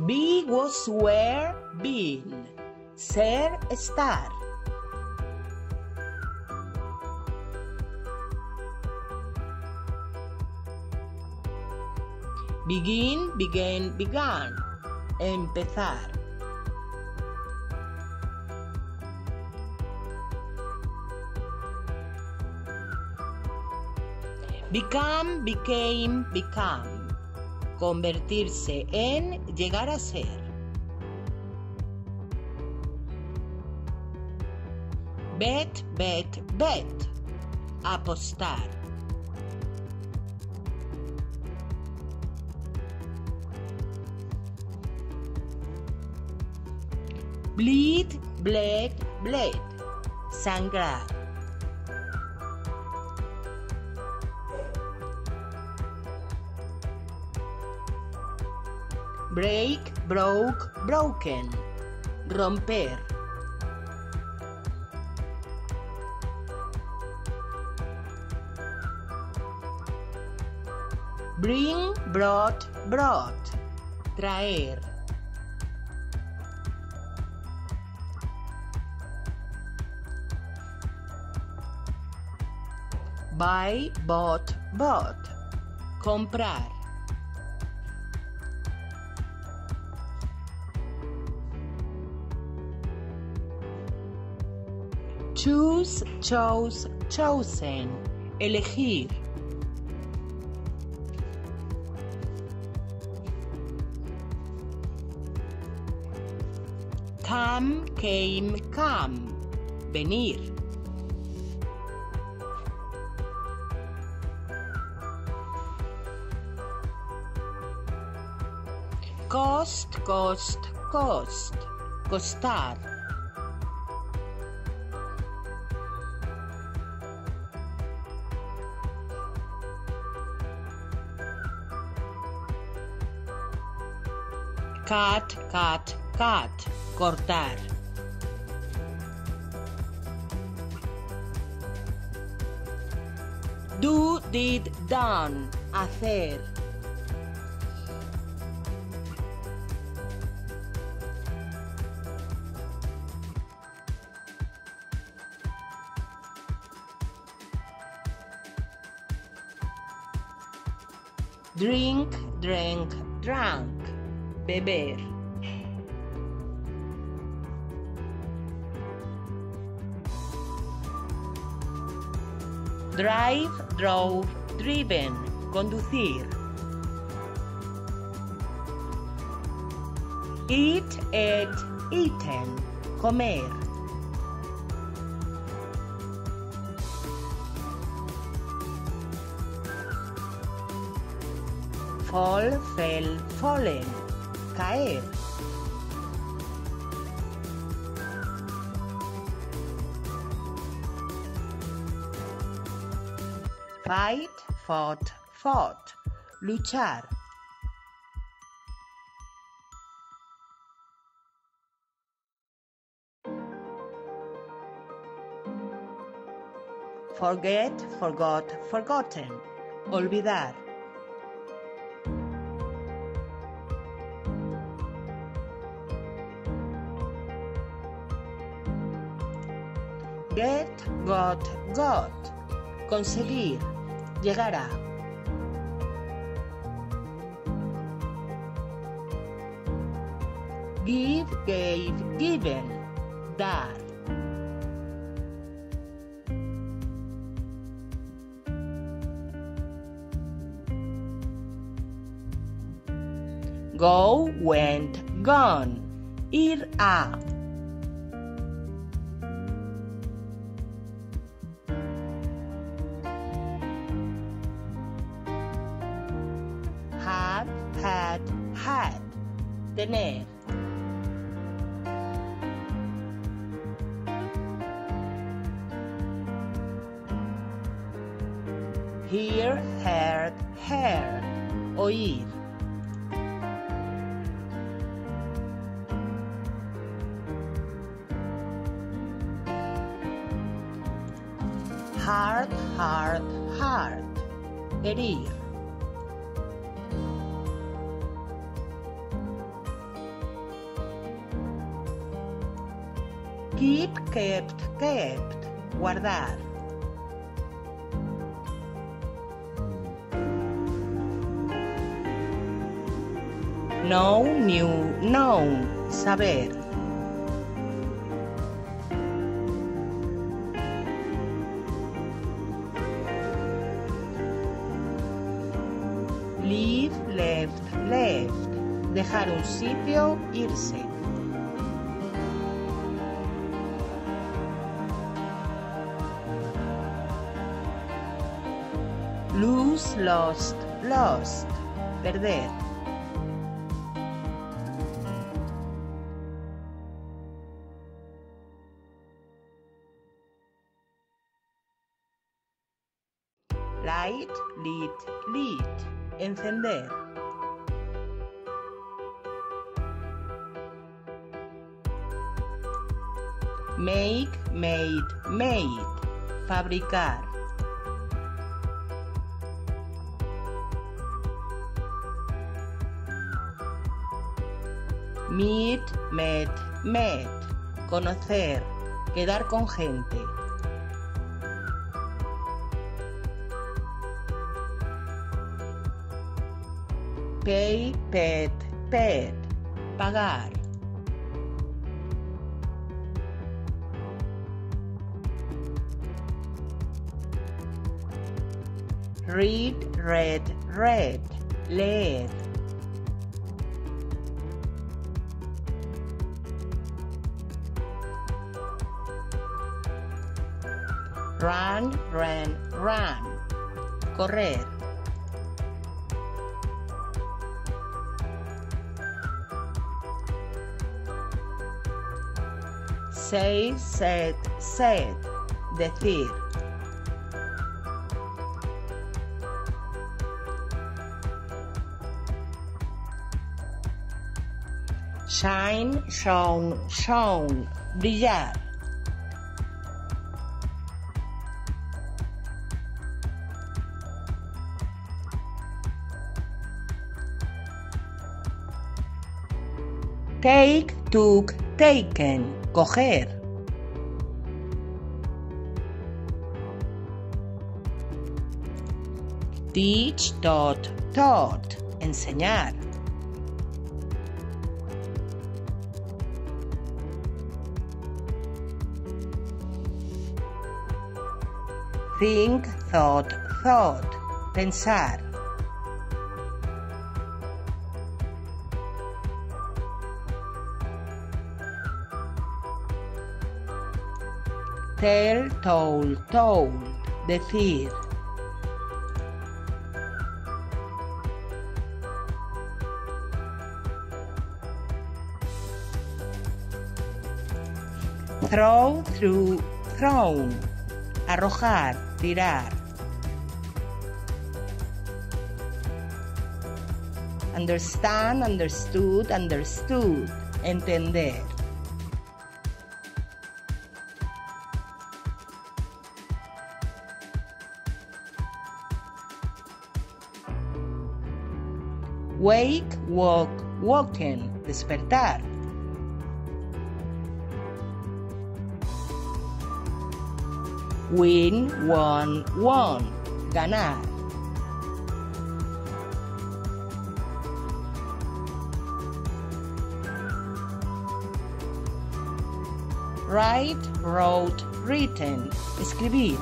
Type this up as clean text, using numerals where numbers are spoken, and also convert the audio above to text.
Ambiguous were been, ser, estar. Begin, began, began, empezar. Become, became, become. Convertirse en, llegar a ser. Bet, bet, bet. Apostar. Bleed, bled, bled. Sangrar. Break, broke, broken. Romper. Bring, brought, brought. Traer. Buy, bought, bought. Comprar. Choose, chose, chosen. Elegir. Come, came, come. Venir. Cost, cost, cost. Costar. Cut, cut, cut. Cortar. Do, did, done. Hacer. Drink, drank, drank. Beber. Drive, drove, driven. Conducir. Eat, ate, eaten. Comer. Fall, fell, fallen. Caer. Fight, fought, fought. Luchar. Forget, forgot, forgotten. Olvidar. Get, got, got. Conseguir. Llegar a. Give, gave, given. Dar. Go, went, gone. Ir a. Had, had. Tener. Hear, heard, heard. Oír. Heart, heart, heart. Herir. Keep, kept, kept. Guardar. Know, knew, known. Saber. Leave, left, left. Dejar un sitio, irse. Lose, lost, lost. Perder. Light, lit, lit. Encender. Make, made, made. Fabricar. Meet, met, met. Conocer. Quedar con gente. Pay, pet, pet. Pagar. Read, read, read. Leer. Run, ran, run. Correr. Say, said, said. Decir. Shine, shone, shone. Brillar. Take, took, taken. Coger. Teach, taught, taught. Enseñar. Think, thought, thought. Pensar. Tell, told, told. Decir. Throw, through, thrown. Arrojar, tirar. Understand, understood, understood. Entender. Wake, walk, woken. Despertar. Win, won, won. Ganar. Write, wrote, written. Escribir.